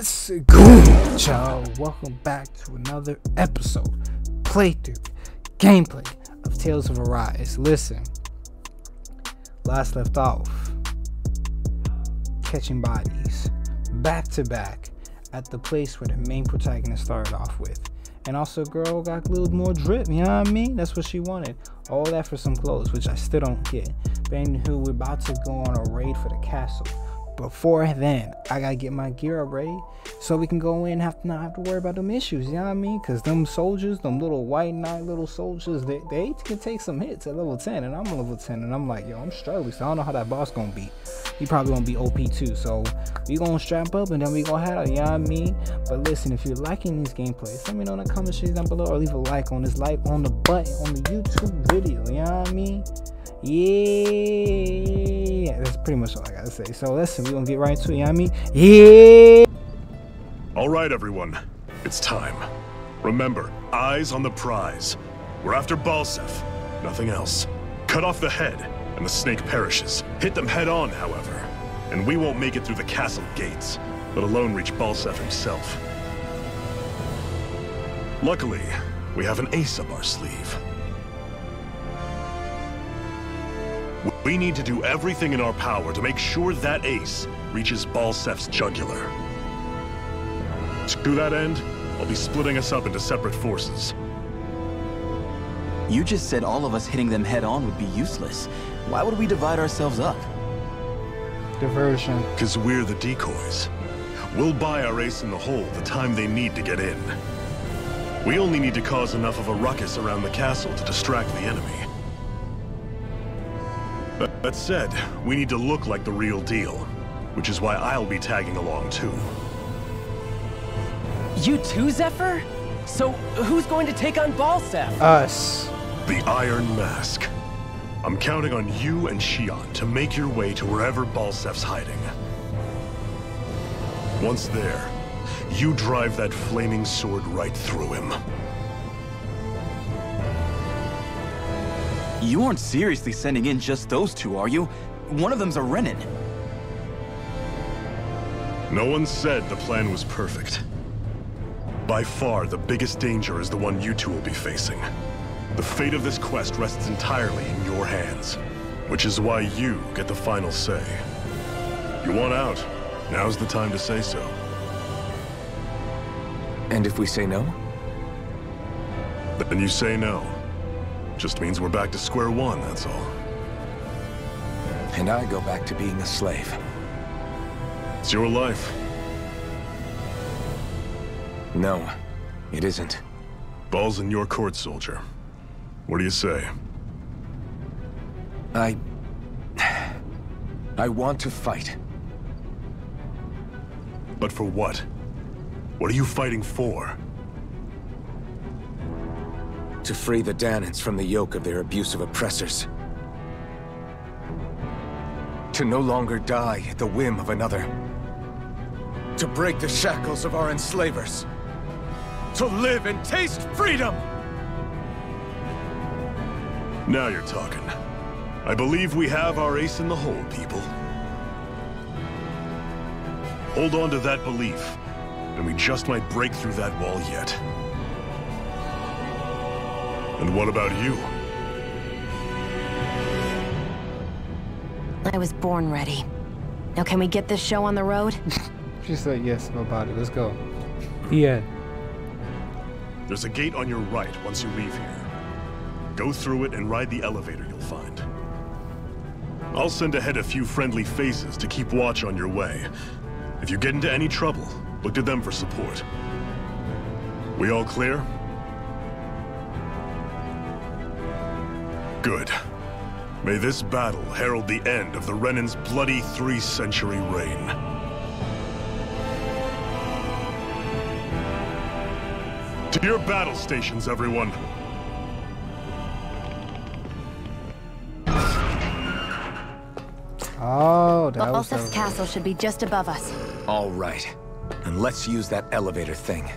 What's good, y'all? Welcome back to another episode, playthrough, gameplay of Tales of Arise. Listen, last left off, catching bodies back to back at the place where the main protagonist started off with. And also, girl got a little more drip, you know what I mean? That's what she wanted. All that for some clothes, which I still don't get. But anywho, we're about to go on a raid for the castle. Before then, I gotta get my gear up ready so we can go in and not have to worry about them issues, you know what I mean? Because them soldiers, them little white knight little soldiers, they can take some hits at level 10, and I'm level 10, and I'm like, yo, I'm struggling, so I don't know how that boss gonna be. He probably gonna be OP too, so we gonna strap up and then we gonna head out, you know what I mean? But listen, if you're liking these gameplays, let me know in the comment section down below, or leave a like on this on the button on the YouTube video, you know what I mean? Yeah, that's pretty much all I gotta say. So listen, we're gonna get right into it, you know what I mean? Yeah! Alright everyone, it's time. Remember, eyes on the prize. We're after Balseph, nothing else. Cut off the head, and the snake perishes. Hit them head on, however, and we won't make it through the castle gates, let alone reach Balseph himself. Luckily, we have an ace up our sleeve. We need to do everything in our power to make sure that ace reaches Balseph's jugular. To that end, I'll be splitting us up into separate forces. You just said all of us hitting them head-on would be useless. Why would we divide ourselves up? Diversion. Because we're the decoys. We'll buy our ace in the hole the time they need to get in. We only need to cause enough of a ruckus around the castle to distract the enemy. That said, we need to look like the real deal, which is why I'll be tagging along too. You too, Zephyr? So who's going to take on Balseph? Us. The Iron Mask. I'm counting on you and Shionne to make your way to wherever Balseph's hiding. Once there, you drive that flaming sword right through him. You aren't seriously sending in just those two, are you? One of them's a Renan. No one said the plan was perfect. By far, the biggest danger is the one you two will be facing. The fate of this quest rests entirely in your hands, which is why you get the final say. You want out? Now's the time to say so. And if we say no? Then you say no. Just means we're back to square one, that's all. And I go back to being a slave. It's your life. No, it isn't. Ball's in your court, soldier. What do you say? I want to fight. But for what? What are you fighting for? To free the Danans from the yoke of their abusive oppressors. To no longer die at the whim of another. To break the shackles of our enslavers. To live and taste freedom! Now you're talking. I believe we have our ace in the hole, people. Hold on to that belief, and we just might break through that wall yet. And what about you? I was born ready. Now can we get this show on the road? She said yes, no bother. Let's go. Yeah. There's a gate on your right once you leave here. Go through it and ride the elevator you'll find. I'll send ahead a few friendly faces to keep watch on your way. If you get into any trouble, look to them for support. We all clear? Good. May this battle herald the end of the Renan's bloody three-century reign. To your battle stations, everyone! Oh, that was Balseph's castle should be just above us. All right. And let's use that elevator thing.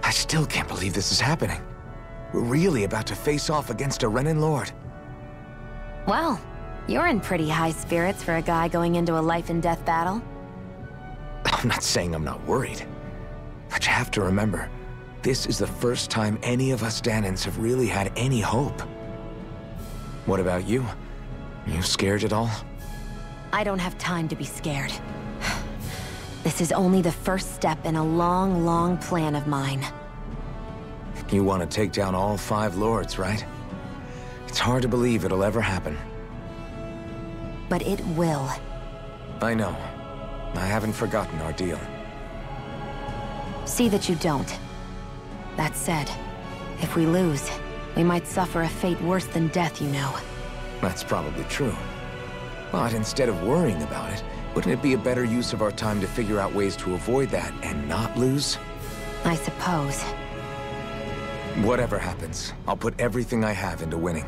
I still can't believe this is happening. We're really about to face off against a Renan lord. Well, You're in pretty high spirits for a guy going into a life and death battle. I'm not saying I'm not worried. But you have to remember, this is the first time any of us Danans have really had any hope. What about you? You scared at all? I don't have time to be scared. This is only the first step in a long, long plan of mine. You want to take down all 5 lords, right? It's hard to believe it'll ever happen. But it will. I know. I haven't forgotten our deal. See that you don't. That said, if we lose, we might suffer a fate worse than death, you know. That's probably true. But instead of worrying about it, wouldn't it be a better use of our time to figure out ways to avoid that and not lose? I suppose. Whatever happens, I'll put everything I have into winning.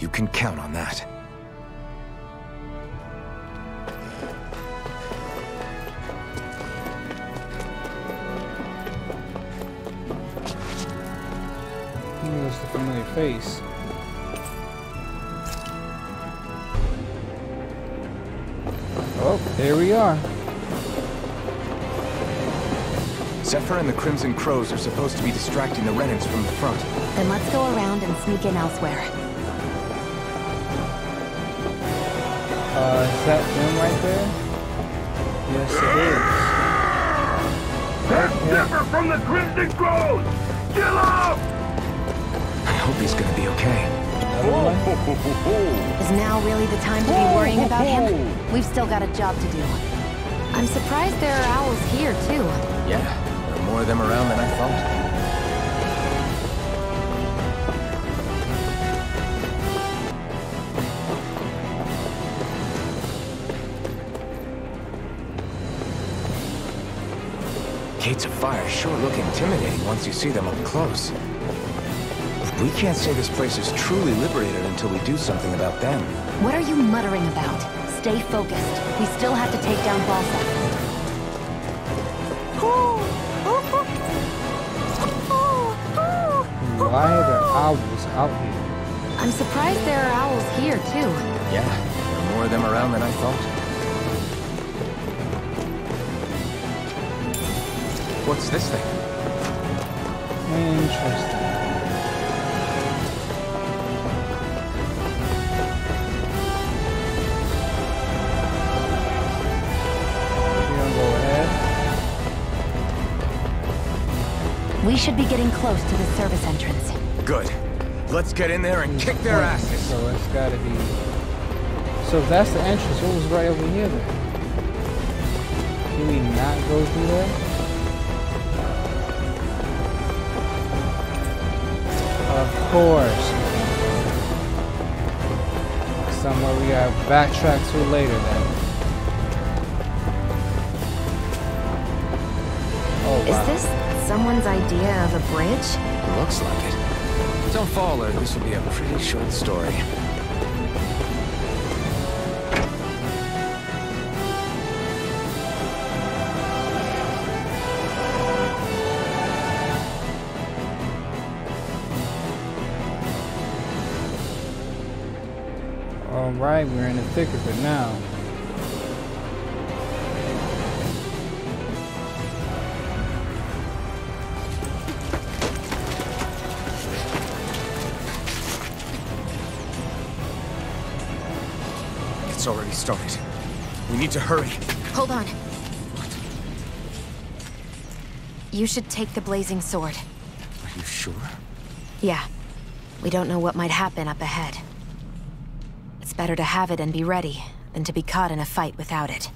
You can count on that. It's a familiar face. Oh, there we are. Zephyr and the Crimson Crows are supposed to be distracting the Renans from the front. Then let's go around and sneak in elsewhere. Is that them right there? Yes, it is. That's Zephyr from the Crimson Crows! Kill up! I hope he's gonna be okay. Is now really the time to be worrying about him? We've still got a job to do. I'm surprised there are owls here, too. Yeah, there are more of them around than I thought. Gates of Fire sure look intimidating once you see them up close. We can't say this place is truly liberated until we do something about them. What are you muttering about? Stay focused. We still have to take down Balseph. Why are there owls out here? I'm surprised there are owls here, too. Yeah, there are more of them around than I thought. What's this thing? Interesting. We should be getting close to the service entrance. Good. Let's get in there and kick their asses. So it's gotta be. So if that's the entrance, what was right over here then? Can we not go through there? Of course. Somewhere we gotta backtrack to later then. Oh, wow. Is this someone's idea of a bridge? It looks like it. Don't fall, or this will be a pretty short story. All right, we're in the thick of it now. It's already started. We need to hurry. Hold on. What? You should take the Blazing Sword. Are you sure? Yeah. We don't know what might happen up ahead. It's better to have it and be ready than to be caught in a fight without it.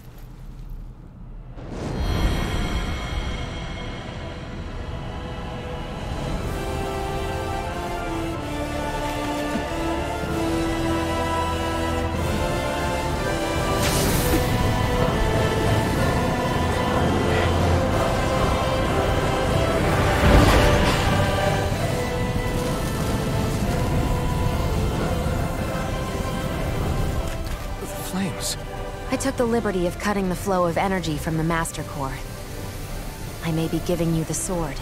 I took the liberty of cutting the flow of energy from the Master Corps. I may be giving you the sword,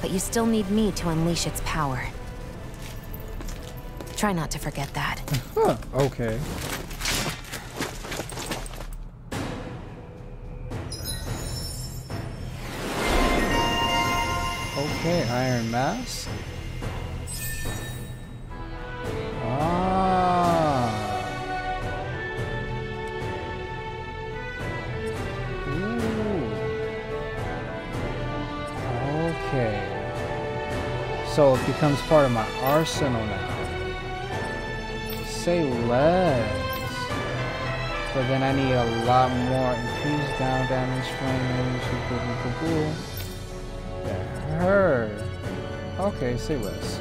but you still need me to unleash its power. Try not to forget that. Okay. Okay, Iron Mask. So it becomes part of my arsenal now. Say less. But then I need a lot more increased down damage frame. Her. Okay, say less.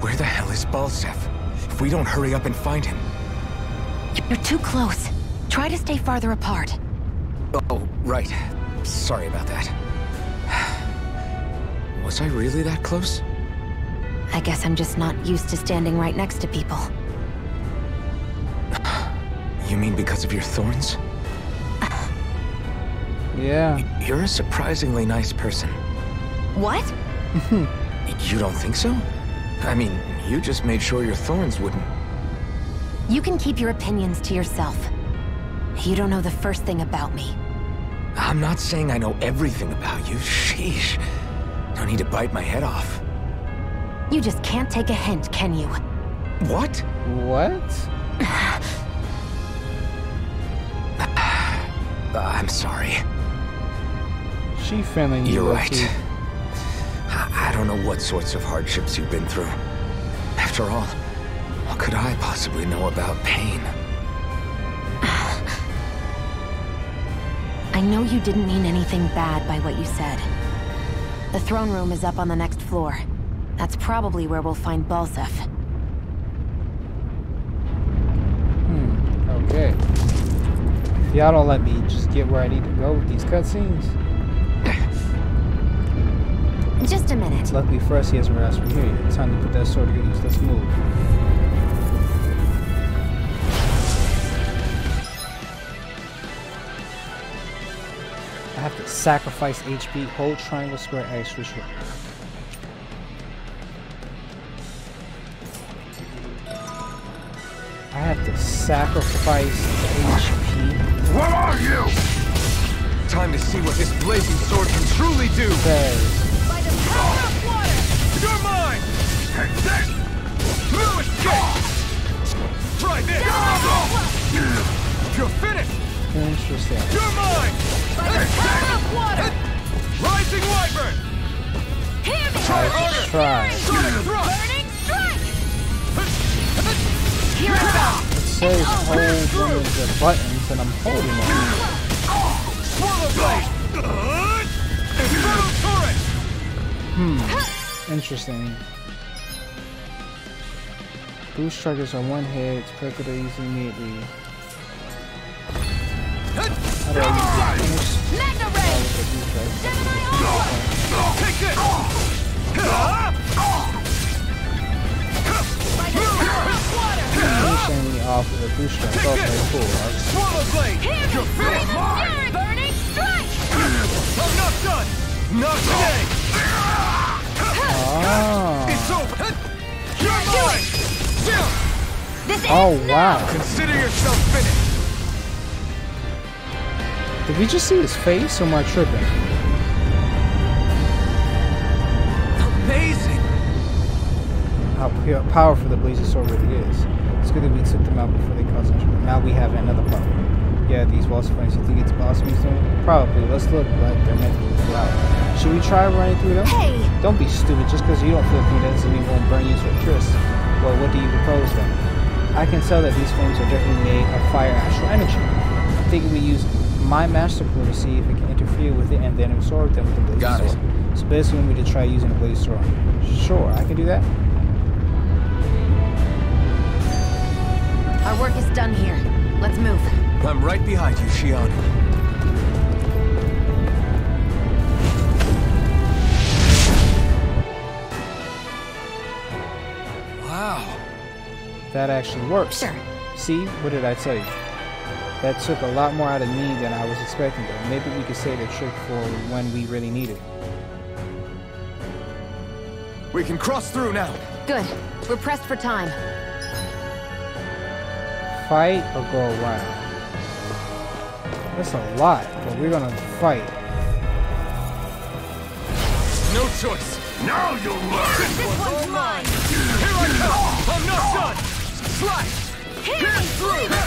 Where the hell is Balseph? If we don't hurry up and find him. You're too close. Try to stay farther apart. Oh, right. Sorry about that. Was I really that close? I guess I'm just not used to standing right next to people. You mean because of your thorns? Yeah. You're a surprisingly nice person. What? You don't think so? I mean, you just made sure your thorns wouldn't. You can keep your opinions to yourself. You don't know the first thing about me. I'm not saying I know everything about you. Sheesh. No need to bite my head off. You just can't take a hint, can you? What? What? I'm sorry. She feeling you. You're right. Too. I don't know what sorts of hardships you've been through. After all, what could I possibly know about pain? I know you didn't mean anything bad by what you said. The throne room is up on the next floor. That's probably where we'll find Balseph. Okay. Y'all don't let me just get where I need to go with these cutscenes. Just a minute. Luckily for us, he hasn't realized we're here. It's time to put that sword to good use. Let's move. I have to sacrifice HP, hold triangle, square, X, for sure. I have to sacrifice HP. What are you? Time to see what this blazing sword can truly do. By the power of water! You're mine! Take this! Move it! Try this! You're finished! Interesting. You're mine! By the power of water! Rising Wyvern! Hear me! Try. Burning strike! Here it comes! It says hold one of the buttons and I'm holding on. Swallow blade! Infernal torrent! Interesting. Boost charges are one hit, it's critical to use immediately. Magna Ray! Gemini Aura! Take this! By the power of water! Pushing me off with a booster. Okay, cool. Swallow blade! You're finished! Burning strike! I'm not done! Not today! It's over! You're mine! This is wow! Consider yourself finished! Did we just see his face or am I tripping? Amazing! How powerful the blazing sword really is. It's good that we took them out before they caused injury. Now we have another problem. Yeah, these walls are fine. You think it's Balseph's doing? Probably. Let's look like they're meant to be loud. Should we try running through them? Hey! Don't be stupid. Just because you don't feel free doesn't mean we won't burn you to a crisp. Well, what do you propose then? I can tell that these flames are definitely made of fire astral energy. I'm thinking we use my master core to see if it can interfere with it and then absorb them with the blade sword. So basically we need to try using the blade sword. Sure, I can do that. Our work is done here. Let's move. I'm right behind you, Shionne. Wow. That actually works. Sure. See? What did I tell you? That took a lot more out of me than I was expecting, though. Maybe we could save the trick for when we really need it. We can cross through now. Good. We're pressed for time. fight or go around? That's a lot, but we're gonna fight. No choice. Now you'll learn. This one's mine. Here I come. I'm not done. Slice. Hit through. Fury.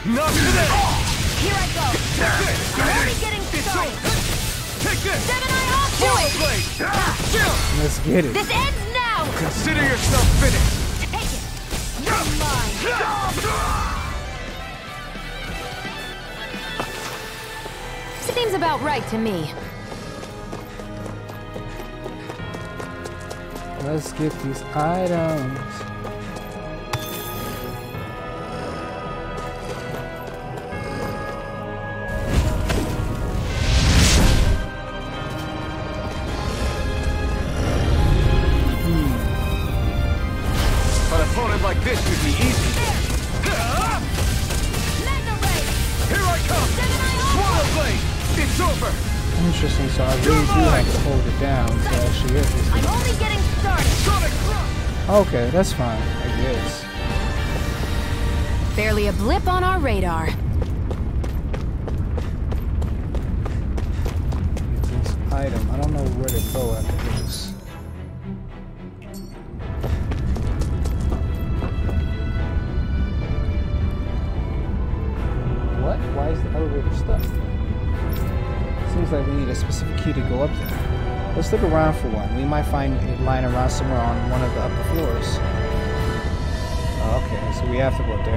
Not today. Here I go. I'm already getting started. Take this. Seven Eye Hawk. Do it. Let's get it. This ends now. Consider yourself finished. Take it. You're mine. Seems about right to me. Let's get these items. But an opponent like this should be easy. Here I come! Swallow blade! It's over! Interesting, so I really do like to hold it down, so I should get this. I'm only getting started! Okay, that's fine, I guess. Barely a blip on our radar. Get this item. I don't know where to go after this. What? Why is the elevator stuck? Seems like we need a specific key to go up there. Let's look around for one. We might find it lying around somewhere on one of the upper floors. Okay, so we have to go up there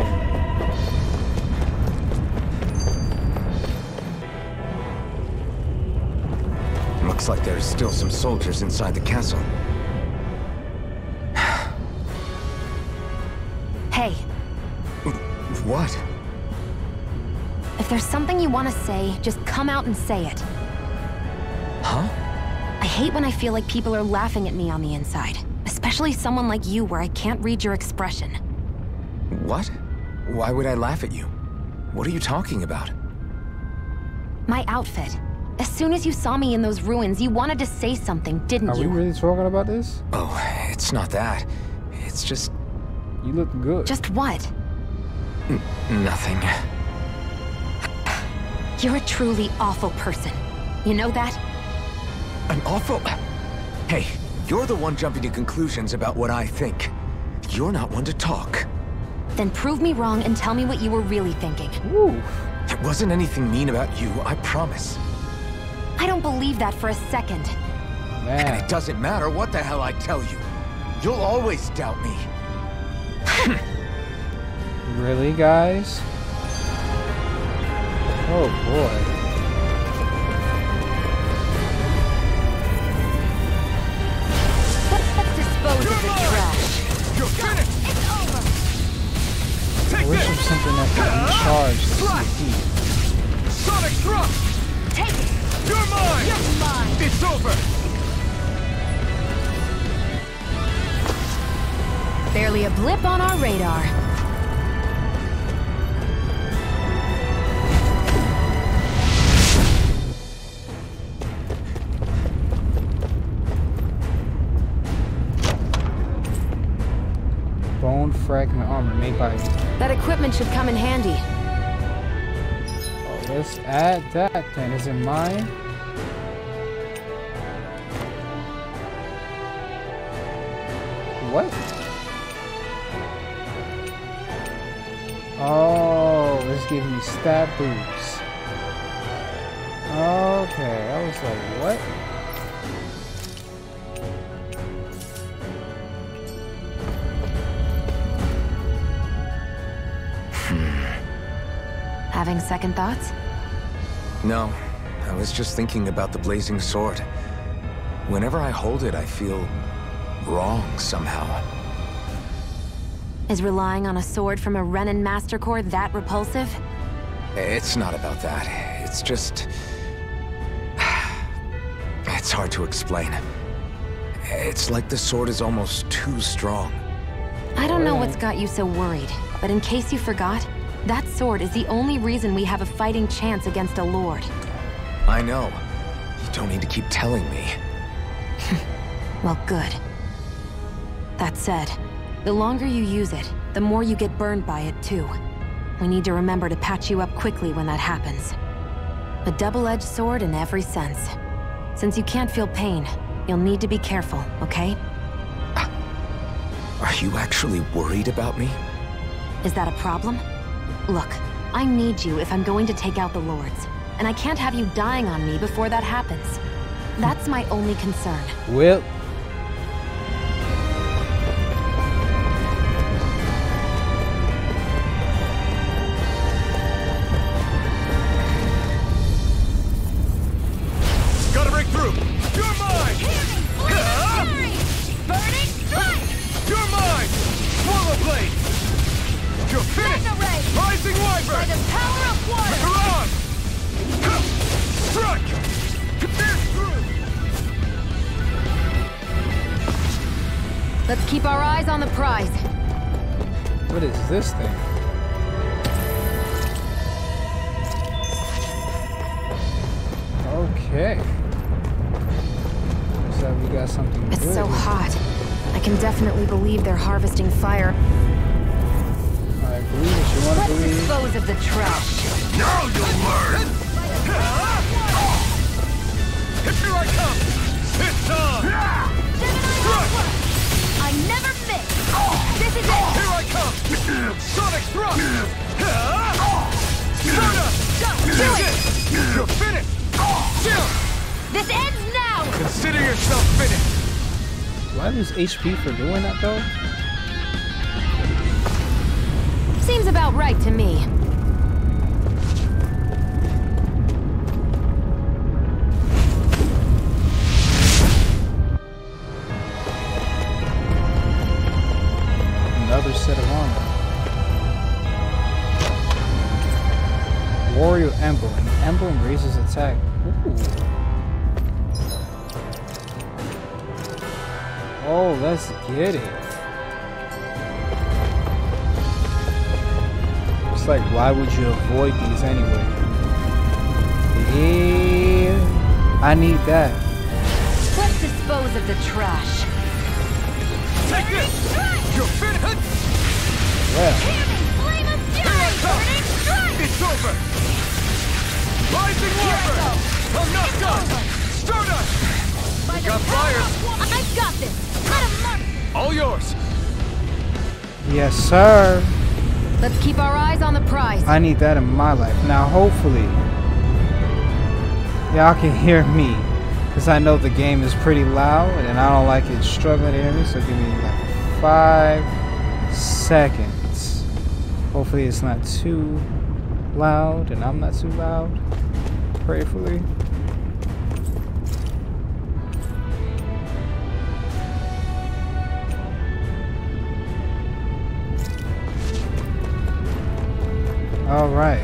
anyway. Looks like there's still some soldiers inside the castle. Hey. What? If there's something you want to say, just come out and say it. Huh? I hate when I feel like people are laughing at me on the inside. Especially someone like you where I can't read your expression. What? Why would I laugh at you? What are you talking about? My outfit. As soon as you saw me in those ruins, you wanted to say something, didn't you? Are we really talking about this? Oh, it's not that. It's just... You look good. Just what? Nothing. You're a truly awful person. You know that? An awful... Hey, you're the one jumping to conclusions about what I think. You're not one to talk. Then prove me wrong and tell me what you were really thinking. Ooh. There wasn't anything mean about you, I promise. I don't believe that for a second. Man. And it doesn't matter what the hell I tell you. You'll always doubt me. Really, guys? Oh boy. Let's dispose of the trash. You're finished. It's over. Take this. Wish something that can recharge the Sonic drop. Take it. You're mine. You're mine. It's over. Barely a blip on our radar. Fragment armor made by... That equipment should come in handy. Oh, let's add that then. Is it mine? What? Oh, it's giving me stab boots. Okay, I was like, what? Having second thoughts? No, I was just thinking about the Blazing Sword. Whenever I hold it, I feel wrong somehow. Is relying on a sword from a Renan Master Corps that repulsive? It's not about that. It's just... It's hard to explain. It's like the sword is almost too strong. I don't know what's got you so worried, but in case you forgot, that sword is the only reason we have a fighting chance against a lord. I know. You don't need to keep telling me. Well, good. That said, The longer you use it, the more you get burned by it, too. We need to remember to patch you up quickly when that happens. A double-edged sword in every sense. Since you can't feel pain, you'll need to be careful, okay? Are you actually worried about me? Is that a problem? Look, I need you if I'm going to take out the Lords, and I can't have you dying on me before that happens. That's my only concern. Well... Let's keep our eyes on the prize. What is this thing? Okay. Looks like we got something. It's good. So hot. I can definitely believe they're harvesting fire. I believe what you want to believe. Let's dispose of the trash. Now you'll learn. Here I come. It's on. Never miss! This is it! Here I come! Sonic thrust! Start up! Do it! You're finished! Chill! This ends now! Consider yourself finished! Do I lose HP for doing that, though? Seems about right to me. Set of armor. Warrior emblem. Emblem raises attack. Ooh. Oh, let's get it. It's like, why would you avoid these anyway? Yeah, I need that. Let's dispose of the trash. Take this! You're finished! Well. Flame of Fury! It's over! Rising water! I'm not done! Stardust! We got fire! I got this! Let him mark! All yours! Yes, sir! Let's keep our eyes on the prize. I need that in my life. Now, hopefully, y'all can hear me. Because I know the game is pretty loud, and I don't like it struggling to hear me, so give me like 5 seconds. Hopefully it's not too loud, and I'm not too loud, prayerfully. All right.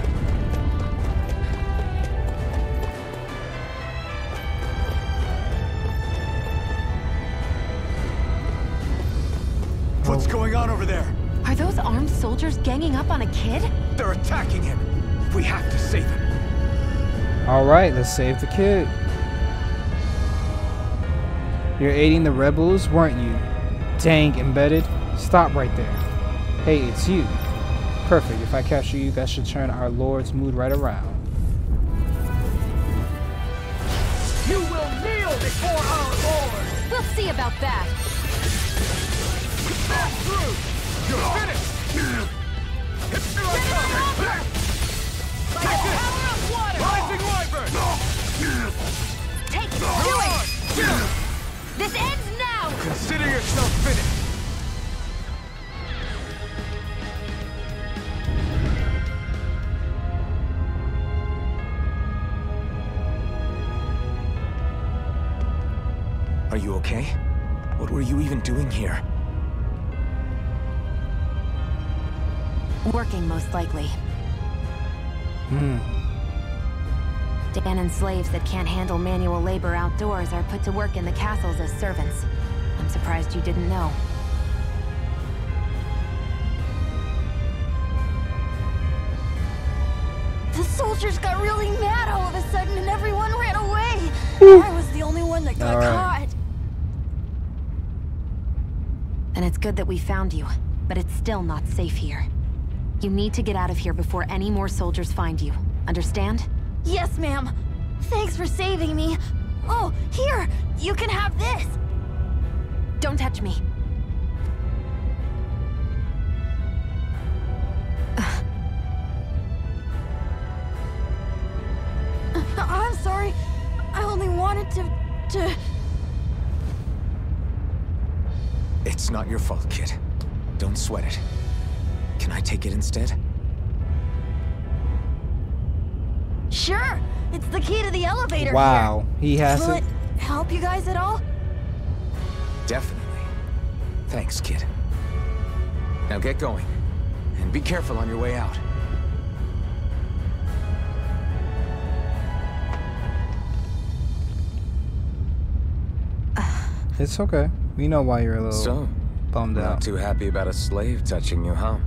What's going on over there? Are those armed soldiers ganging up on a kid? They're attacking him. We have to save him. All right, let's save the kid. You're aiding the rebels, weren't you? Dang, embedded. Stop right there. Hey, it's you. Perfect. If I capture you, that should turn our Lord's mood right around. You will kneel before our Lord. We'll see about that. Back through. You're finished! It's still uncovered! By the power of water! Rising wyvern! Take it! Do it! This ends now! Consider yourself finished! Are you okay? What were you even doing here? Working, most likely. Dan and slaves that can't handle manual labor outdoors are put to work in the castles as servants. I'm surprised you didn't know. The soldiers got really mad all of a sudden and everyone ran away. I was the only one that got caught. And it's good that we found you, but it's still not safe here. You need to get out of here before any more soldiers find you. Understand? Yes, ma'am. Thanks for saving me. Oh, here! You can have this! Don't touch me. I'm sorry. I only wanted to... It's not your fault, kid. Don't sweat it. Can I take it instead? Sure! It's the key to the elevator. Wow, he has it. Will it help you guys at all? Definitely. Thanks, kid. Now get going. And be careful on your way out. It's okay. We know why you're a little bummed out. Not too happy about a slave touching you, huh?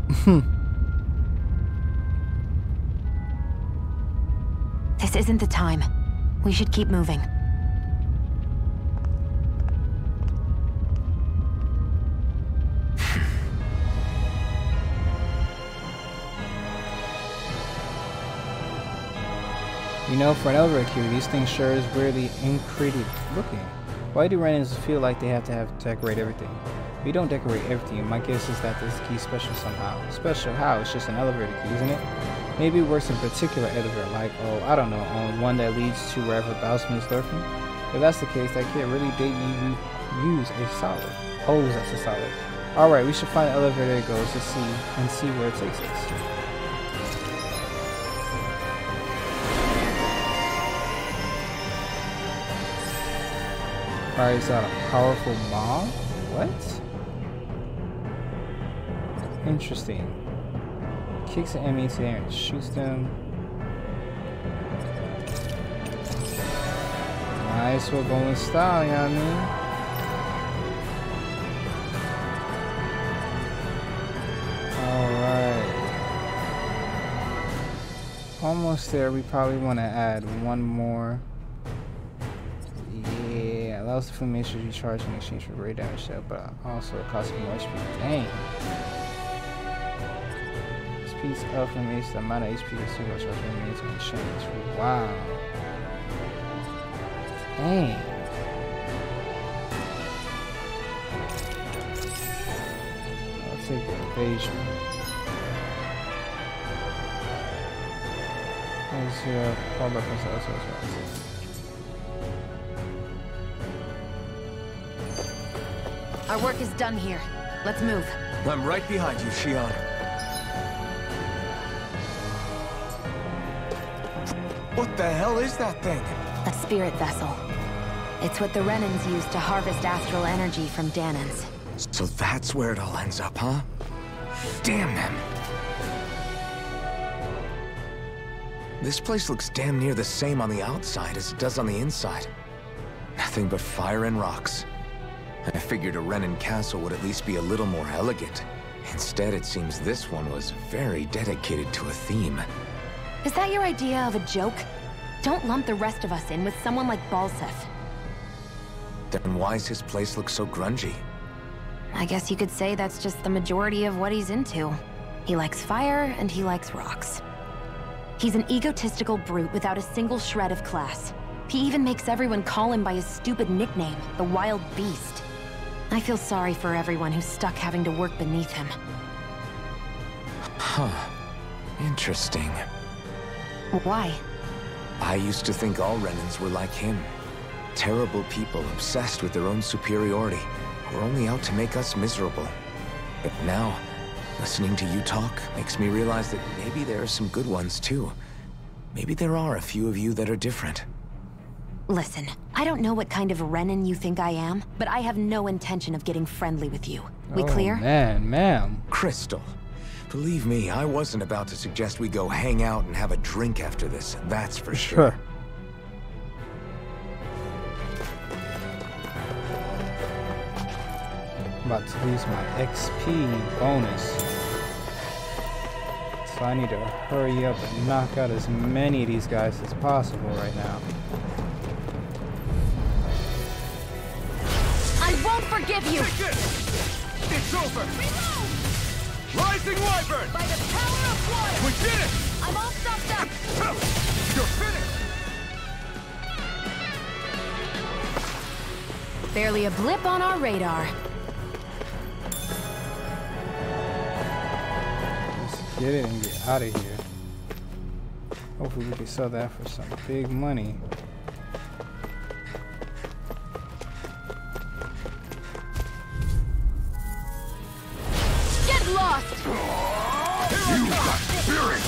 This isn't the time. We should keep moving. You know, for an overkill, these things sure is weirdly incredible looking. Why do Renans feel like they have to decorate everything? We don't decorate everything. My guess is that this key is special somehow. Special how? It's just an elevator key, isn't it? Maybe it works in particular elevator, like, oh, I don't know, one that leads to wherever Bowsman is lurking. If that's the case, that kid really did use a solid. Always that's a solid. Alright, we should find an elevator that goes to see and see where it takes us. Alright, is that a powerful bomb? What? Interesting. Kicks an enemy to the air and shoots them. Nice, we're going style, you know what I mean? Alright. Almost there, we probably want to add one more. Allows the flame to recharge in exchange for rare damage, but also it costs more HP. Dang! This piece of flame the amount of HP is too much for remains in exchange. Wow! Dang! I'll take the invasion. 0 all weapons also as well. Our work is done here. Let's move. I'm right behind you, Shionne. What the hell is that thing? A spirit vessel. It's what the Renans use to harvest astral energy from Danans. So that's where it all ends up, huh? Damn them. This place looks damn near the same on the outside as it does on the inside. Nothing but fire and rocks. I figured a Renan castle would at least be a little more elegant. Instead, it seems this one was very dedicated to a theme. Is that your idea of a joke? Don't lump the rest of us in with someone like Balseph. Then why's his place look so grungy? I guess you could say that's just the majority of what he's into. He likes fire and he likes rocks. He's an egotistical brute without a single shred of class. He even makes everyone call him by his stupid nickname, the Wild Beast. I feel sorry for everyone who's stuck having to work beneath him. Huh. Interesting. Why? I used to think all Renans were like him. Terrible people obsessed with their own superiority, who are only out to make us miserable. But now, listening to you talk makes me realize that maybe there are some good ones too. Maybe there are a few of you that are different. Listen, I don't know what kind of Renan you think I am, but I have no intention of getting friendly with you. We clear? Man, ma'am. Crystal, believe me, I wasn't about to suggest we go hang out and have a drink after this, that's for sure. I'm about to lose my XP bonus. So I need to hurry up and knock out as many of these guys as possible right now. Forgive you! It's over! Reload! Rising Wyvern! By the power of water! We did it! I'm all stopped up! You're finished! Barely a blip on our radar. Let's get it and get out of here. Hopefully we can sell that for some big money. Get lost! You got spirit!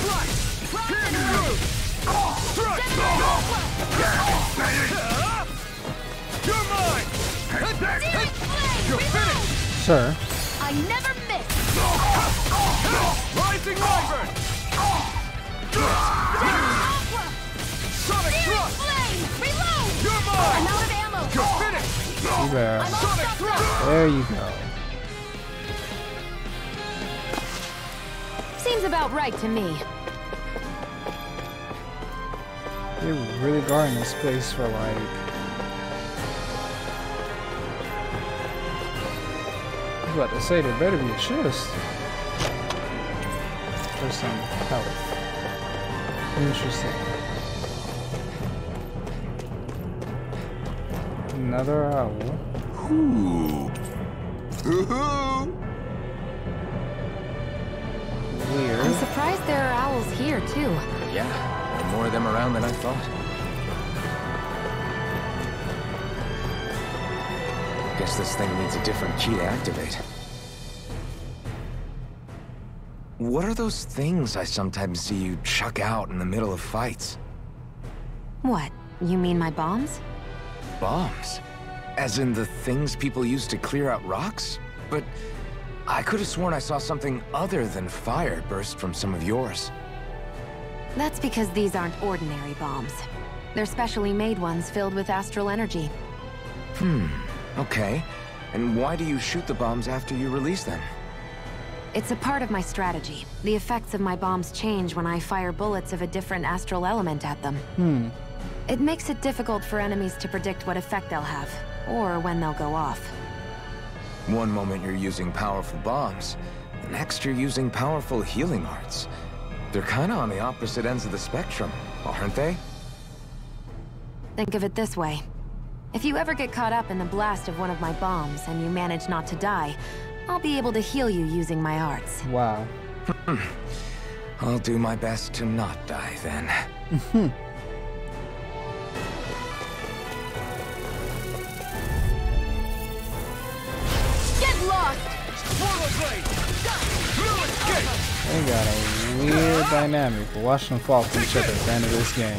Get loose! You're mine! You're finished! Sir. I never miss! Rising Wyvern! Sonic Thrust! Reload! You're mine! I'm out of ammo! You're finished! Sonic Thrust! There you go. Seems about right to me. They were really guarding this place for like... I was about to say there better be a chest for some health. Interesting. Another owl. Ooh. Ooh. Weird. I'm surprised there are owls here, too. Yeah, there are more of them around than I thought. Guess this thing needs a different key to activate. What are those things I sometimes see you chuck out in the middle of fights? What? You mean my bombs? Bombs? As in the things people use to clear out rocks? But... I could have sworn I saw something other than fire burst from some of yours. That's because these aren't ordinary bombs. They're specially made ones filled with astral energy. Hmm, okay. And why do you shoot the bombs after you release them? It's a part of my strategy. The effects of my bombs change when I fire bullets of a different astral element at them. Hmm. It makes it difficult for enemies to predict what effect they'll have, or when they'll go off. One moment you're using powerful bombs, the next you're using powerful healing arts. They're kinda on the opposite ends of the spectrum, aren't they? Think of it this way. If you ever get caught up in the blast of one of my bombs and you manage not to die, I'll be able to heal you using my arts. Wow. I'll do my best to not die then. They got a weird dynamic. Watch them fall from each other at the end of this game.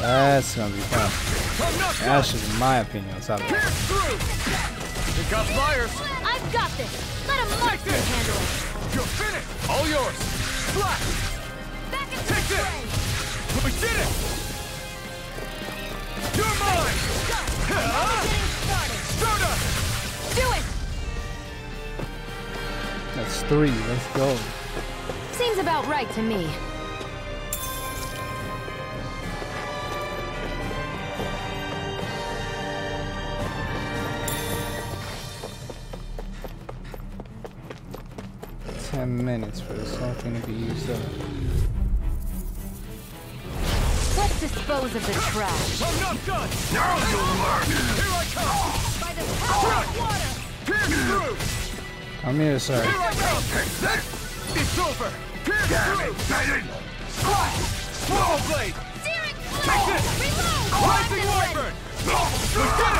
That's gonna be fun. That's just my opinion on top of it. They got flyers. I've got this. Let him march this handle. You're finished. All yours. Slash. Back into the fray. We did it. You're mine. Start up. Do it. That's three, let's go. Seems about right to me. Ten minutes for this whole thing to be used up. Let's dispose of the trash. I'm not done! Now you'll learn! Here I come! By the power of water! Pierce through! I'm here, sir. Here I come. It's over. Pierce through. Splash. Swallow blade. Searing blade. Reload. Rising Wyvern. We did it.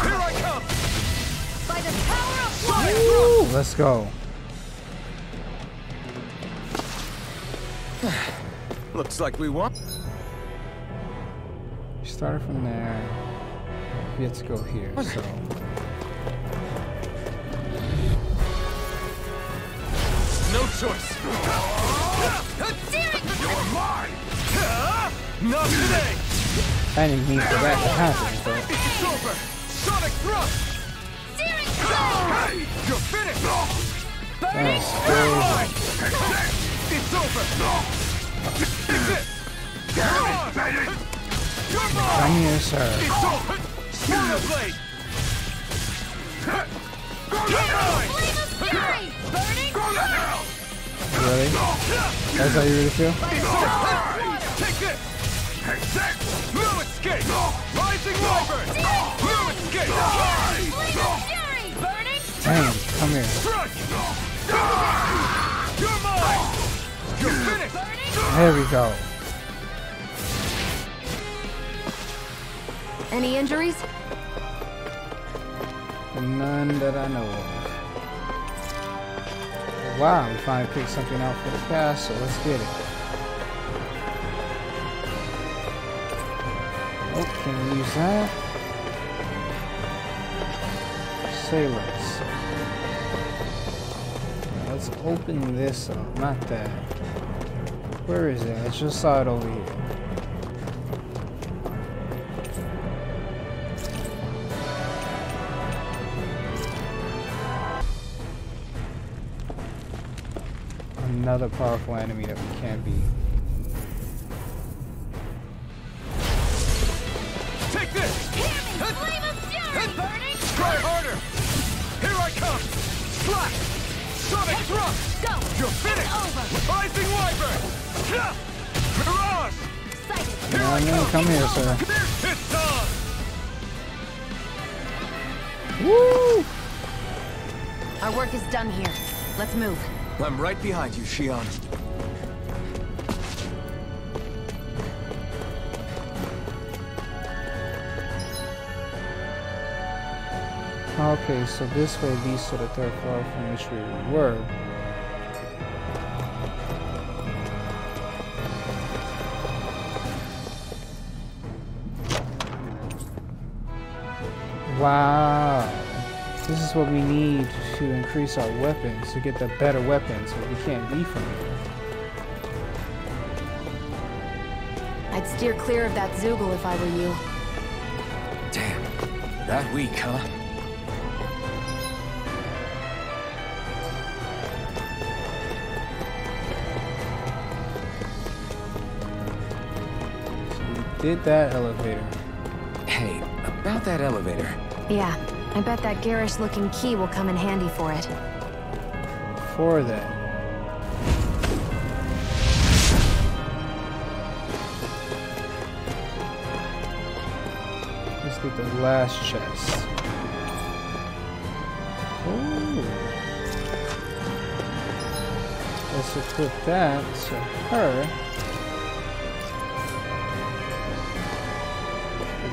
Here I come. By the power of water. Let's go. Looks like we won. You started from there. We have to go here. So. No choice. You're mine. Not today. I didn't mean for that to happen, but it's over. Sonic thrust. You're finished. That's it's over. It's it. You're mine. I'm here, sir. It's over. Swallow blade. Ready? That's how you really feel? Take this! No escape! Rising wyvern! No escape! Damn, come here. You're mine! You're finished! There we go. Any injuries? None that I know of. Wow, we finally picked something out for the cast, so let's get it. Oh, can we use that? Sailors. Now, let's open this up, not that. Where is it? I just saw it over here. Another powerful enemy that we can't beat. Take this! Flame of fury! Burning! Try harder! Here I come! Slap! Sonic thrust! Go! You're finished! Rising wyvern! Mirage! Here I come! Come here, sir. It's on! Woo! Our work is done here. Let's move. I'm right behind you, Shionne. Okay, so this way leads to the third floor from which we were. Wow. This is what we need to increase our weapons, to get the better weapons, but we can't be from here. I'd steer clear of that Zoogle if I were you. Damn, that weak, huh? So we did that elevator. Hey, about that elevator. Yeah. I bet that garish-looking key will come in handy for it. For that. Let's get the last chest. Ooh. Let's equip that to her.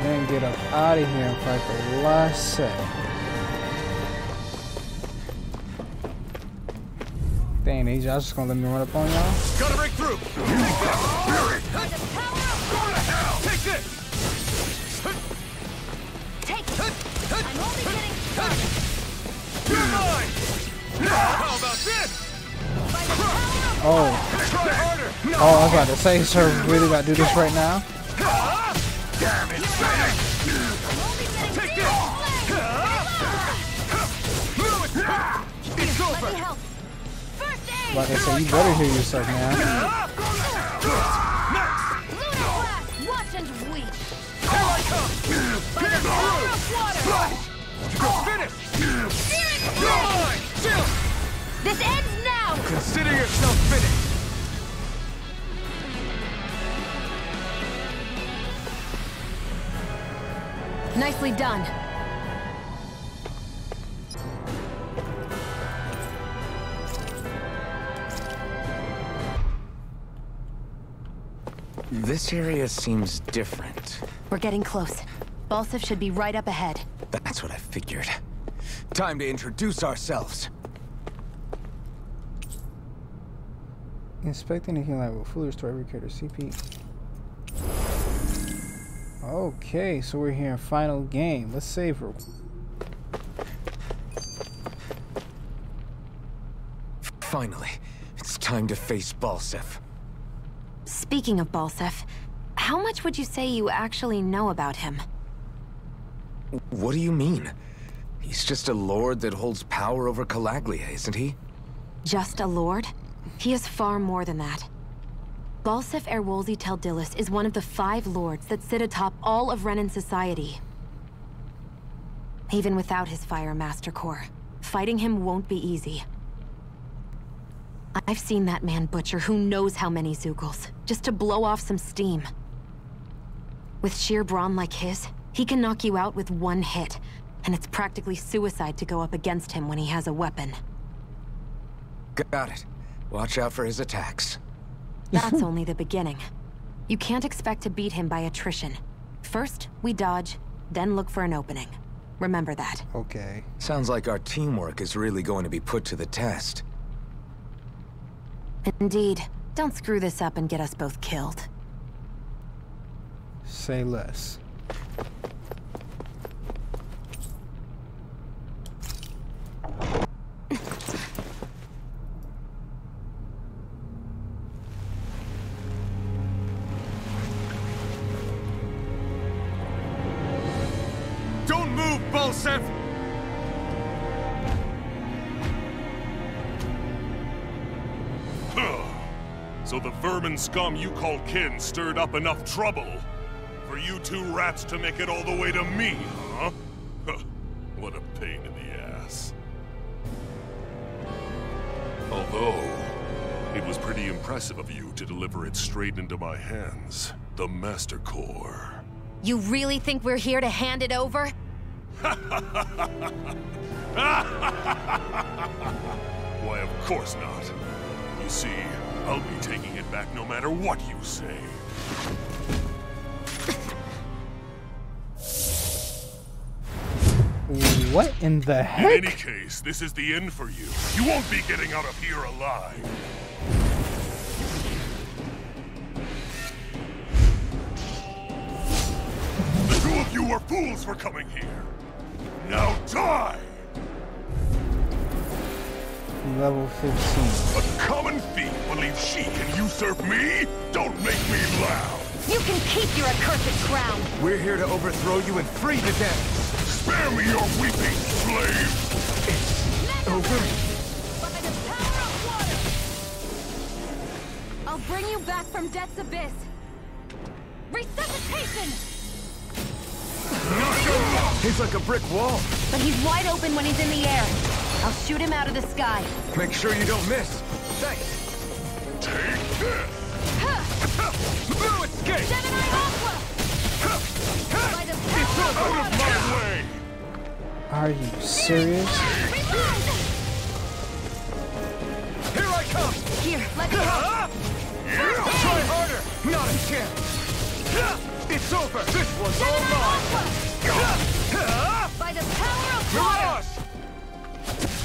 Then get up out of here and fight the last set. Dang, y'all just gonna let me run up on y'all? Gotta break through! Take this! Fury! Go to hell! Take this! Take it! I'm only getting started! You're mine! How about this? Oh. Try harder! No. Oh, I was about to say, sir, really gotta do this right now? Damn it! Take this! It's over! Like I said, you better hear yourself now. Watch and wait! Here I come! You're finished! This ends now! Consider yourself finished! Nicely done. This area seems different. We're getting close. Balseph should be right up ahead. That's what I figured. Time to introduce ourselves. Inspect the healing lab will fully restore every character's CP. Okay, so we're here in final game. Let's save her. Finally, it's time to face Balseph. Speaking of Balseph, how much would you say you actually know about him? What do you mean? He's just a lord that holds power over Calaglia, isn't he? Just a lord? He is far more than that. Balseph Erwolzey Teldilis is one of the 5 lords that sit atop all of Renan society. Even without his Fire Master Corps, fighting him won't be easy. I've seen that man butcher who knows how many Zoogles, just to blow off some steam. With sheer brawn like his, he can knock you out with one hit, and it's practically suicide to go up against him when he has a weapon. Got it. Watch out for his attacks. That's only the beginning. You can't expect to beat him by attrition. First, we dodge, then look for an opening. Remember that. Okay. Sounds like our teamwork is really going to be put to the test. Indeed. Don't screw this up and get us both killed. Say less. Don't move, Balseph! So the vermin scum you call kin stirred up enough trouble for you two rats to make it all the way to me, huh? What a pain in the ass. Although, it was pretty impressive of you to deliver it straight into my hands, the Master Corps. You really think we're here to hand it over? Why, of course not. You see, I'll be taking it back no matter what you say. What in the heck? In any case, this is the end for you. You won't be getting out of here alive. You were fools for coming here. Now die! Level 15. A common thief believes she can usurp me? Don't make me loud! You can keep your accursed crown. We're here to overthrow you and free the dead. Spare me your weeping, slave! It's over. By the power of water! I'll bring you back from death's abyss. Resuscitation! He's like a brick wall. But he's wide open when he's in the air. I'll shoot him out of the sky. Make sure you don't miss. Thanks. Take this. No escape. Gemini Aqua. By the power of my way. Are you serious? Here I come. Here, let me up. Try harder. Not a chance. It's over! This one's all mine! By the power of water!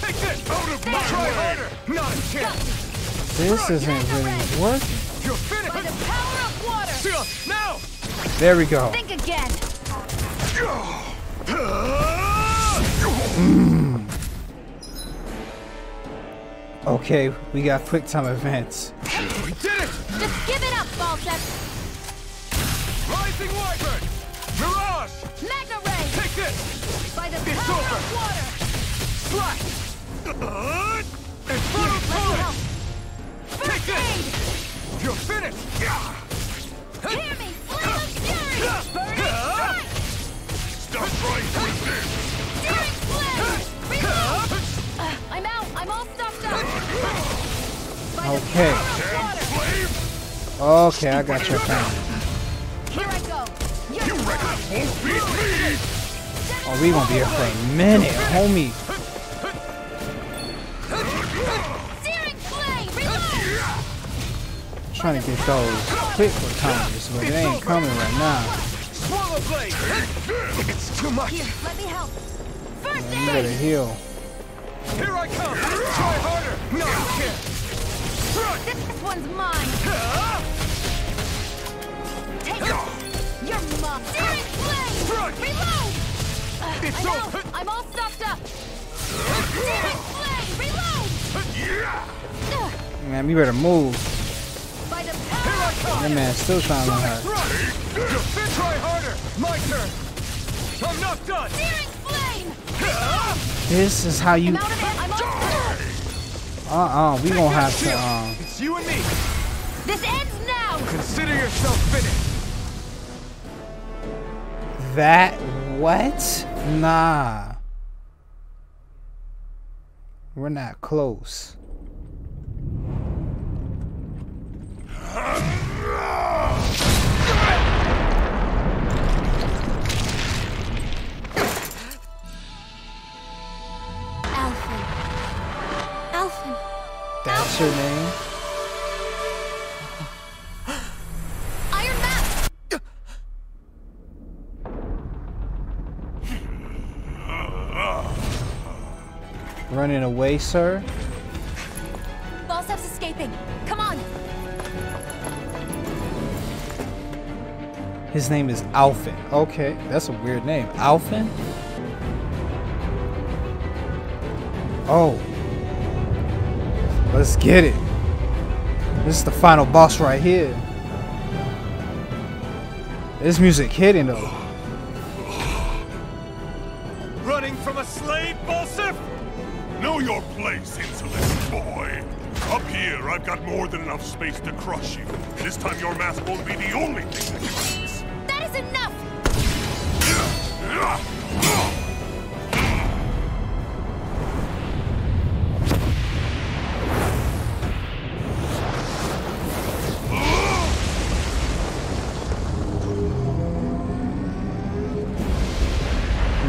Take this! Out of my way! Not a chance! This isn't really working. You're finished! By the power of water! Now! There we go. Think again! Okay, we got quick time events. We did it! Just give it up, Balseph! Rising Wyvern! Mirage! Mega Ray! Take this! By the power of water! Slash! Infernal Torrent! Take this! You're finished! Hear me! Flame of Fury! Burning Strike! Stop trying to resist! Daring Flame! Reload! I'm out! I'm all stuffed up! By the power of water! Okay, I got your thing. Here I go. You reckon won't beat me? Oh, we won't be here for a minute, homie. Searing flame, reload. Trying to get those quick timers, but it ain't coming right now. Swallow blade. It's too much. Here, let me help. First aid. You better heal. Here I come. Try harder. No chance. This one's mine. Your mom. Daring flame! Reload! It's over. I'm all stuffed up. Daring flame! Reload! Man, you better move. By the power! That man's still trying to hurt. Try harder. My turn. I'm not done. Daring flame! This is how you. We gonna have to. It's you and me. This ends now. Consider yourself finished. That what? Nah. We're not close. Alphen. That's your name? Iron Mask. Running away, sir? Balseph's escaping. Come on. His name is Alphen. Okay, that's a weird name. Alphen? Oh. Let's get it. This is the final boss right here. This music hitting though. Running from a slave, Balseph? Know your place, insolent boy. Up here, I've got more than enough space to crush you. This time your mask won't be the only thing that cracks. That is enough!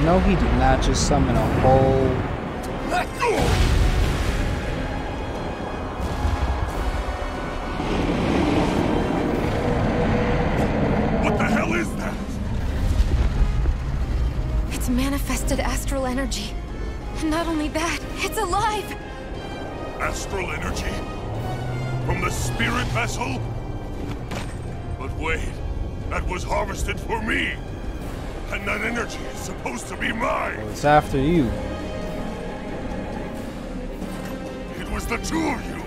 No, he did not just summon a whole... What the hell is that? It's manifested astral energy. And not only that, it's alive! Astral energy? From the spirit vessel? But wait, that was harvested for me! And that energy is supposed to be mine! Well, it's after you. It was the two of you!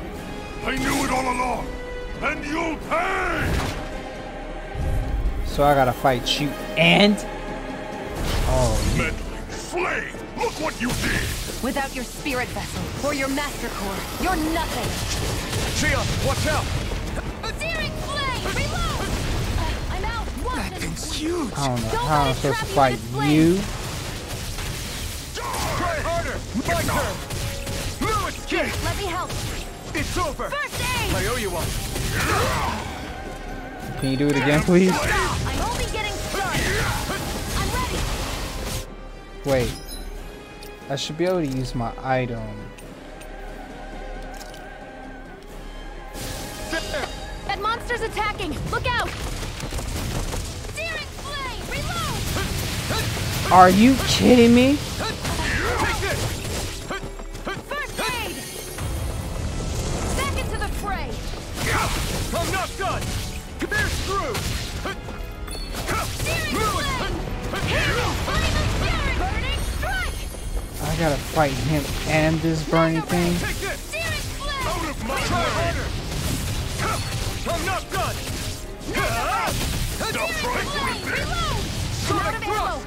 I knew it all along! And you'll pay! So I gotta fight you and... Oh, you... Meddling slave! Look what you did! Without your spirit vessel, or your master core, you're nothing! Shia, watch out! Searing flame! Reload! I'm out! That thing's huge! I don't know how I'm supposed to fight you. Try harder! My turn! Lewis, kid! Let me help! It's over! First aid! I owe you one! Can you do it again, please? I'm only getting started! I'm ready! Wait. I should be able to use my item. That monster's attacking! Look out! Are you kidding me? First aid! Back into the fray! I'm not done! They're screwed! I gotta fight him and this burning thing. Out of my way! I'm not done! Don't try with this! Out of ammo!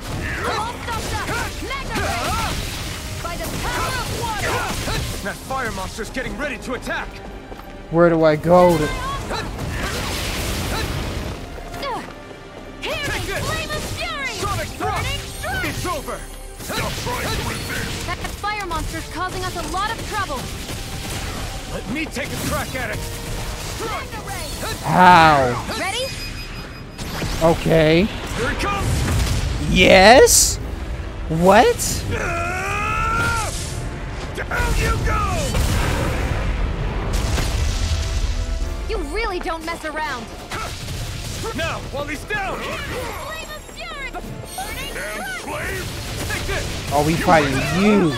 All stuffed up! Magnify! By the power of water! That fire monster's getting ready to attack! Where do I go to... Hear me! Flame of fury! Sonic thrust! It's over! Stop trying to resist! That fire monster's causing us a lot of trouble! Let me take a crack at it! Strike the ray! How? Ready? Okay. Here it comes. Yes. What? Down you go. You really don't mess around. Now, while he's down. Flame of fury. Are we fighting you?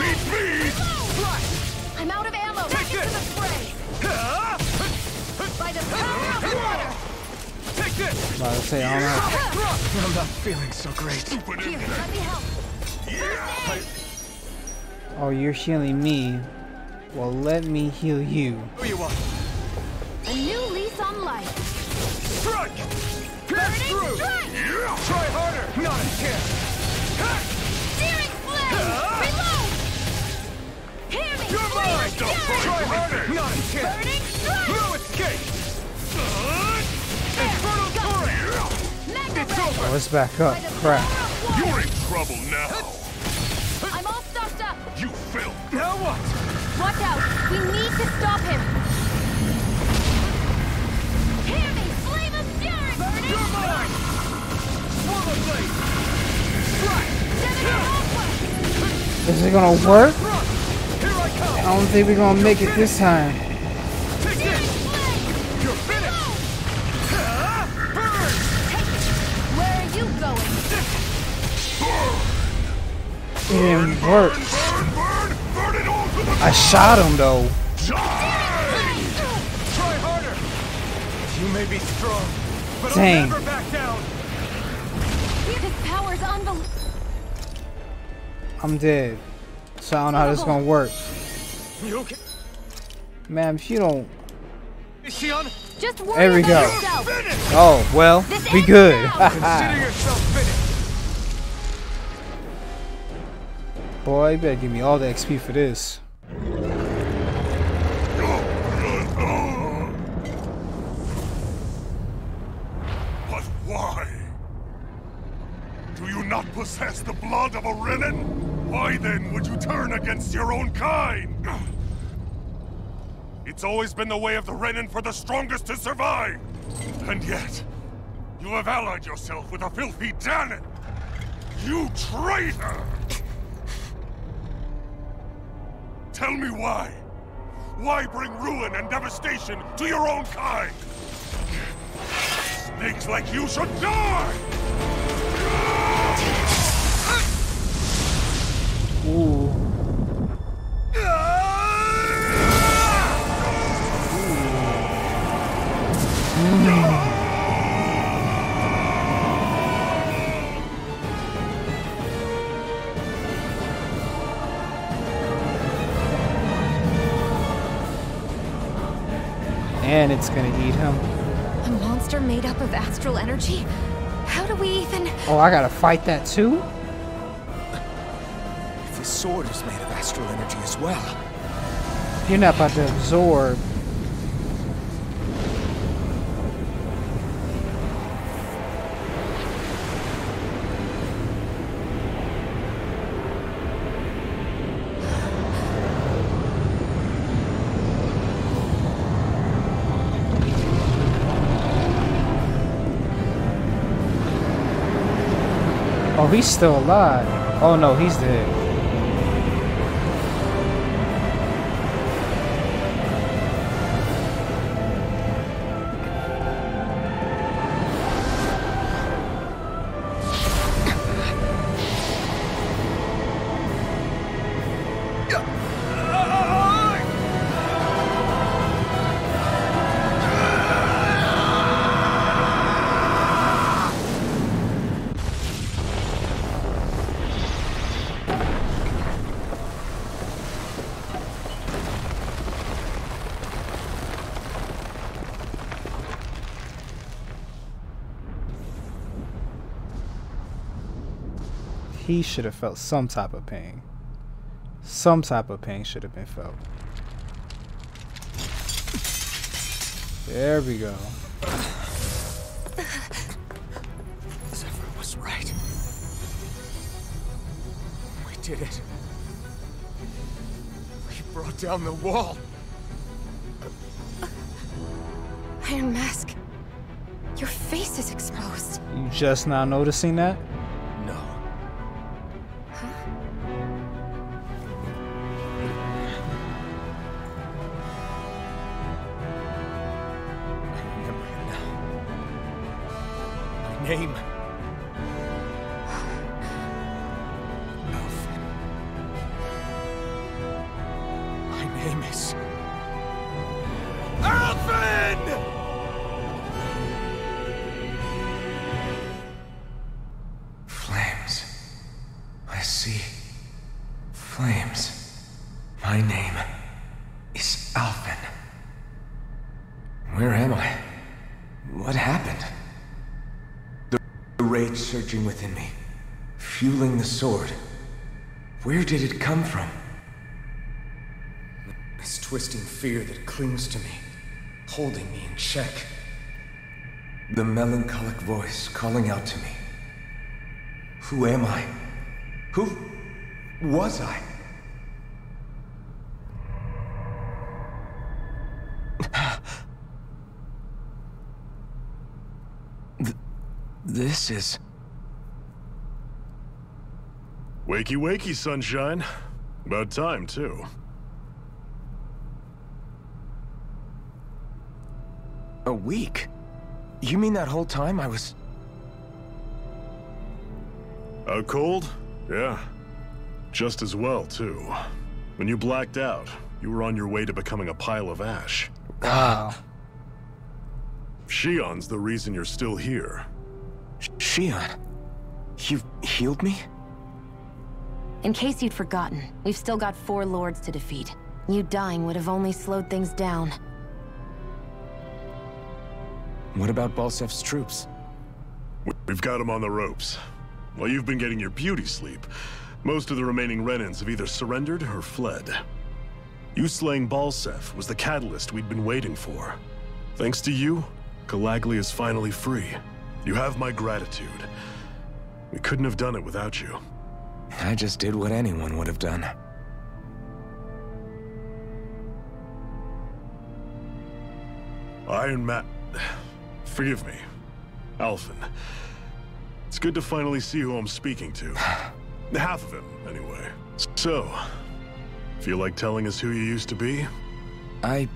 I'm out of ammo. Back into the fray. By the power of water. About to say, I'm not feeling so great. Here, let me help. Oh, you're healing me. Well, let me heal you. A new lease on life. Strike! Pass through! Try harder! Not a chance! Steering flame! Reload! Hear me! You're mine! Try harder! Not a chance! Blue escape! Oh, it's back up. Crap. You're in trouble now. I'm all stuffed up. You failed. Now what? Watch out! We need to stop him! Hear me! Flame of fury! Burn it! Swarm of blade! Strike! Is it gonna work? I don't think we're gonna make it this time. Take this! You're finished! Burn! Where are you going? It didn't work. I shot him though. Try harder. You may be strong, but I'll never back down. His power's unbelievable. I'm dead, so I don't know how this is gonna work. You okay? Ma'am, if you don't... Just worry there we go. Oh, well, this we good. Consider yourself finished. Boy, you better give me all the XP for this. But why? Do you not possess the blood of a Renan? Why then would you turn against your own kind? It's always been the way of the Renan for the strongest to survive! And yet, you have allied yourself with a filthy Danon! You traitor! Tell me why? Why bring ruin and devastation to your own kind? Snakes like you should die! Ooh. And it's gonna eat him. A monster made up of astral energy? How do we even... Oh, I gotta fight that too? This sword is made of astral energy as well. You're not about to absorb. Oh, he's still alive. Oh no, he's dead. He should have felt some type of pain. Some type of pain should have been felt. There we go. Zephyr was right. We did it. We brought down the wall. Iron Mask, your face is exposed. You just now noticing that? Name. Alphen. My name is Alphen. Flames. I see. Flames. My name is Alphen. Where am I? What happened? Rage surging within me, fueling the sword. Where did it come from? This twisting fear that clings to me, holding me in check. The melancholic voice calling out to me. Who am I? Who was I? This is... Wakey wakey, sunshine. About time, too. A week? You mean that whole time I was... Out cold? Yeah. Just as well, too. When you blacked out, you were on your way to becoming a pile of ash. Ah. Shionne's the reason you're still here. Shionne? You've healed me? In case you'd forgotten, we've still got 4 lords to defeat. You dying would have only slowed things down. What about Balseph's troops? We've got them on the ropes. While you've been getting your beauty sleep, most of the remaining Renans have either surrendered or fled. You slaying Balseph was the catalyst we'd been waiting for. Thanks to you, Calaglia is finally free. You have my gratitude. We couldn't have done it without you. I just did what anyone would have done. Forgive me, Alphen. It's good to finally see who I'm speaking to. Half of him, anyway. So, feel like telling us who you used to be? I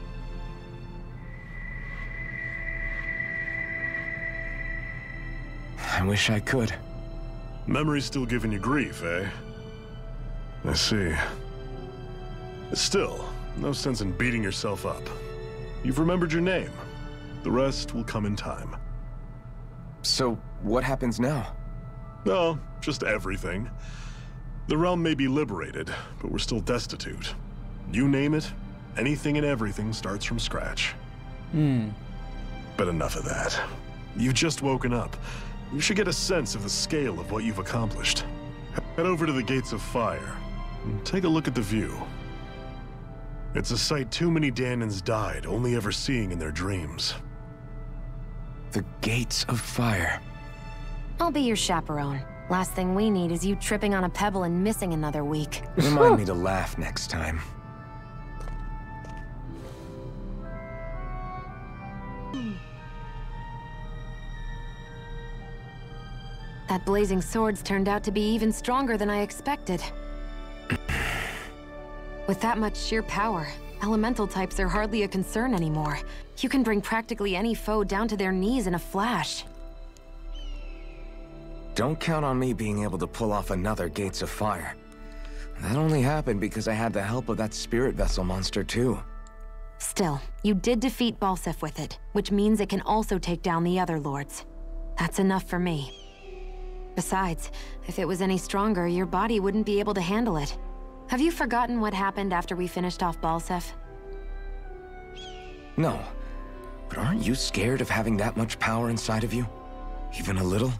wish I could. Memory's still giving you grief, eh? I see. Still, no sense in beating yourself up. You've remembered your name. The rest will come in time. So, what happens now? No, just everything. The realm may be liberated, but we're still destitute. You name it, anything and everything starts from scratch. But enough of that. You've just woken up. You should get a sense of the scale of what you've accomplished. Head over to the Gates of Fire and take a look at the view. It's a sight too many Danans died only ever seeing in their dreams. The Gates of Fire. I'll be your chaperone. Last thing we need is you tripping on a pebble and missing another week. Remind me to laugh next time. That Blazing Sword's turned out to be even stronger than I expected. With that much sheer power, elemental types are hardly a concern anymore. You can bring practically any foe down to their knees in a flash. Don't count on me being able to pull off another Gates of Fire. That only happened because I had the help of that spirit vessel monster, too. Still, you did defeat Balseph with it, which means it can also take down the other lords. That's enough for me. Besides, if it was any stronger, your body wouldn't be able to handle it. Have you forgotten what happened after we finished off Balseph? No. But aren't you scared of having that much power inside of you? Even a little?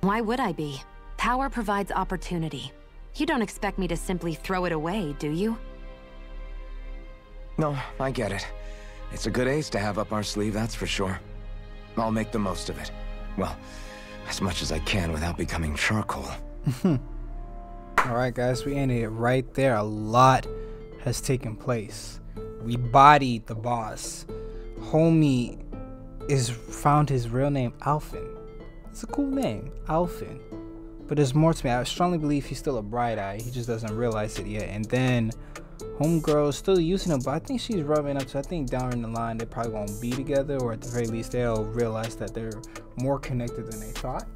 Why would I be? Power provides opportunity. You don't expect me to simply throw it away, do you? No, I get it. It's a good ace to have up our sleeve, that's for sure. I'll make the most of it. Well... as much as I can without becoming charcoal. Alright guys, we ended it right there. A lot has taken place. We bodied the boss. Homie is found his real name, Alphen. It's a cool name, Alphen. But there's more to me. I strongly believe he's still a bright eye. He just doesn't realize it yet. And then homegirl's still using him, but I think she's rubbing up, so I think down the line they probably won't be together, or at the very least they'll realize that they're more connected than they thought.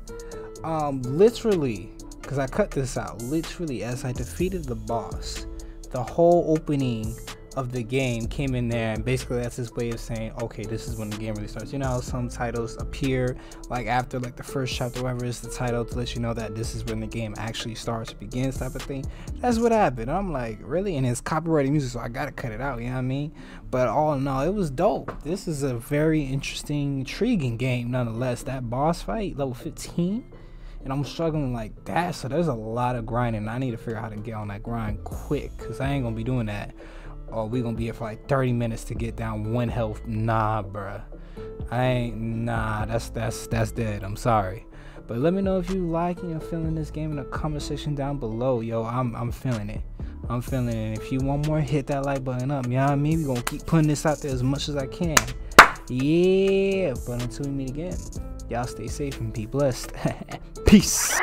Literally, because I cut this out, literally as I defeated the boss, the whole opening of the game came in there, and basically that's his way of saying, okay, this is when the game really starts. You know how some titles appear like after like the first chapter, whatever is the title, to let you know that this is when the game actually starts, begins, type of thing. That's what happened. I'm like, really? And it's copyrighted music, so I gotta cut it out, you know what I mean? But all in all, it was dope. This is a very interesting, intriguing game nonetheless. That boss fight, level 15, and I'm struggling like that, so there's a lot of grinding, and I need to figure out how to get on that grind quick, because I ain't gonna be doing that. Oh, we gonna be here for like 30 minutes to get down 1 health. Nah, bruh. That's dead. I'm sorry. But let me know if you like and you're feeling this game in the comment section down below. Yo, I'm feeling it. I'm feeling it. If you want more, hit that like button up. You know what I mean? We gonna keep putting this out there as much as I can. Yeah. But until we meet again. Y'all stay safe and be blessed. Peace.